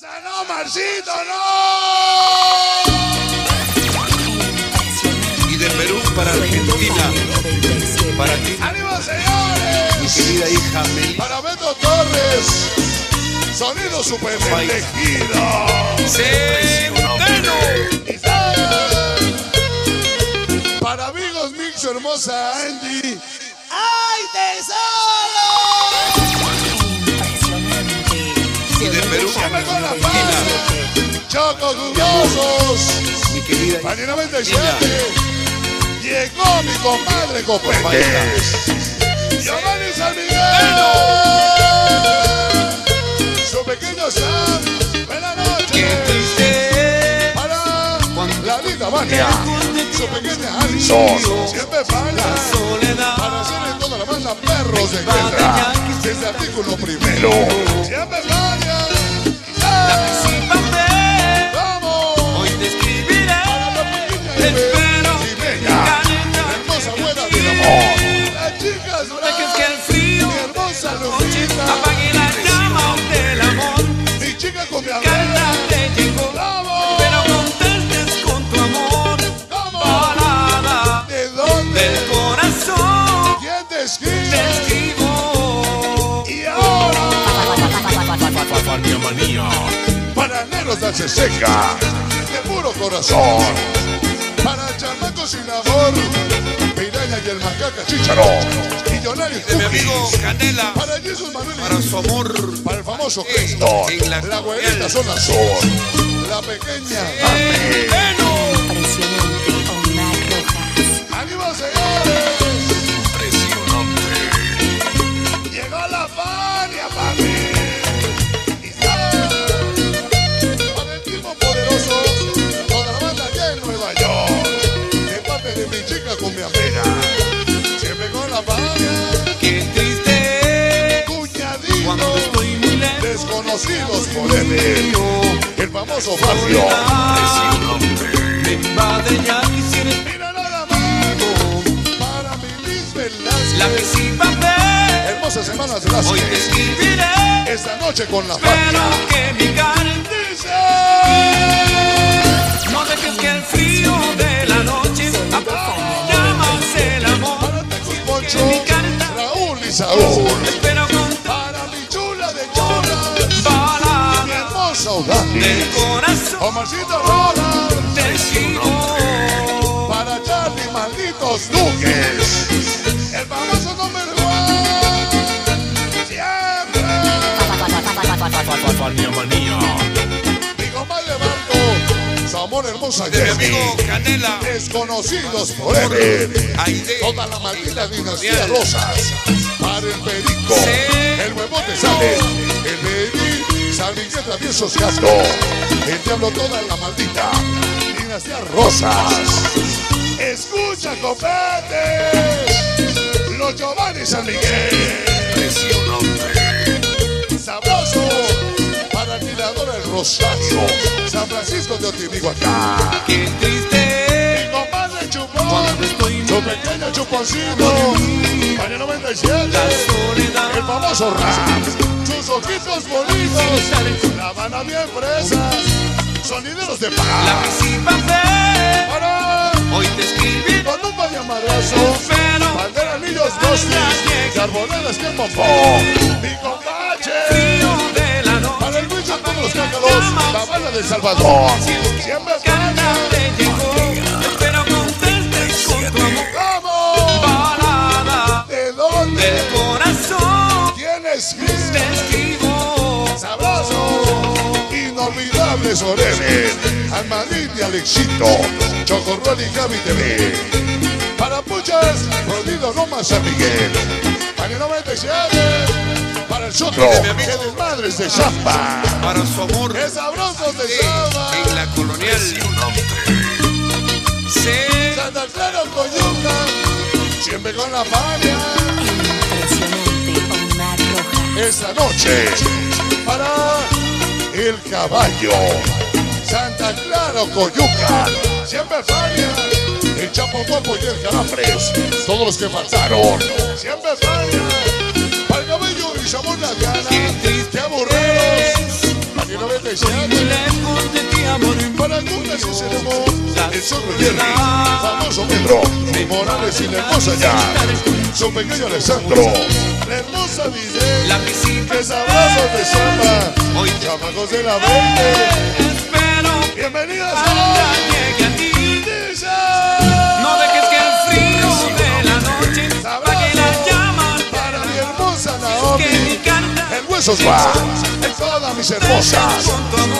pasa? ¡No, Marcito, no! Y de Perú para Argentina. Para ti. ¡Ánimo, señores! Mi querida hija Meli. Para Beto Torres. Sonido super elegido. ¡Centeno! Para amigos Mix, hermosa Angie. ¡Ay, tesoro! Y de Perú para Argentina. Chocos Dudosos. Mi querida Fania 97. Llegó mi compadre Copete. Giovanni San Miguel. Su pequeño Sam. Buenas noches. Para la linda Vania. Su pequeña Alexito. Siempre para. Para hacer en toda la banda perros de guerra. Desde artículo primero. Siempre Vania. Vamos. Hoy te escribiré. Para la pequeña las chicas duran, que el frío, mi hermosa Lucita, apague la llama del amor. Mi chica con mi abuela te llegó, ¡vamos! Pero contentes con tu amor. ¡Vamos! Parada. ¿De dónde? Del corazón. ¿Quién te escribe? Te escribo. Y ahora Fania Manía. Para negros de hace seca, de puro corazón. Para chamacos sin amor, y el macaca Chicharo, millonarios de mi amigo Canela, para Jesús Manuel, para su amor, para el famoso Cristo, la abuelita Zona Sur, la pequeña impresionante Omar Rojas. ¡Ánimo, señores! Impresionante. Llegó la Fania, papi. Y para el tipo poderoso, toda la banda allá en Nueva York, de parte de mi chica con mi amiga. Qué triste, cuñadito, cuando estoy muy lejos, desconocidos por el famoso Fabio. Me invade ya quisiera. Mira nada más, para mi Liz Velázquez, la visita. Hermosas semanas de las hoy te escribiré, esta noche con la Fania. Espero que mi carne dice, no dejes que el frío de la noche apague llamas el amor. Raúl y Saúl, para mi chula de chulas, para mi hermosa Udani, del corazón, Omarcito Rola, te sigo, para Charly, malditos duques, el famoso número uno, siempre, Fania Manía, mi compadre Blanc, su amor hermosa Jessy, desconocidos por él, toda la maldita dinastía Rosas, para el perico, el huevote sale, el baby, San Miguel traviesos Castro, el diablo, toda la maldita dinastía Rosas. Escucha, Copete, los Giovanni San Miguel, impresionante, sabroso, para el mirador el Rosario, San Francisco de Otimihuacán. ¡Qué triste! Mi compadre Chupón, su pequeño Chuponcito, Fania 97, el famoso rap, sus ojitos bonitos, la Habana bien fresas, sonideros de paz. Ahora, hoy te escribí con un payamarazo, bandera, anillos, bosques, carboneras que popó. Mi compadre para el bicho, todos los cácaros, la banda de Salvador. Siempre gana, te llegó, espero contentes con tu amor. ¡Vamos! Balada. ¿De dónde? Del corazón. ¿Quién escribe? Testigo. Sabroso. Inolvidables Orenes, Almadín y Alexito, Chocorrol y Javi TV. Para Pochas, Rodrigo Roma, San Miguel. Para el 97. Para el choclo de mi amiga de madres de Chapa, para su amor, es sabroso de Chapa, en la colonial, Santa Clara Coyuca, siempre con la Fania. Impresionante Omar Rojas. Esta noche, para el caballo, Santa Clara Coyuca, siempre Fania. El Chapo Guapo y el Calafres, todos los que faltaron, siempre Fania. Cabello y sabor las ganas, qué aburridos, aquí no vete Famoso Pedro, Morales y la hermosa ya, su pequeño Alexandro, la hermosa Villagui, la visita de samba, hoy chamacos de la verde, espero, bienvenidas a ti, no dejes que el frío de la noche apague la llama para mi hermosa Naomi, en huesos va, en todas mis hermosas,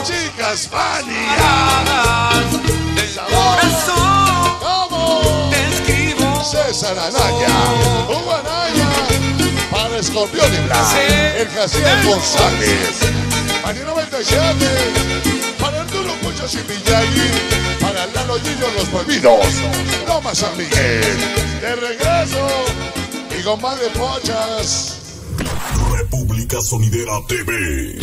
chicas Fania. Corazón, ¿cómo? Te escribo César Anaya, Hugo Anaya, para Escorpión y Blanc, el Jaciel González, Fania 97, para Arturo Cochaz y Villagui, para Lalo, Yillo, los prohibidos, Roma San Miguel, de regreso, y con más de Pochas. República Sonidera TV.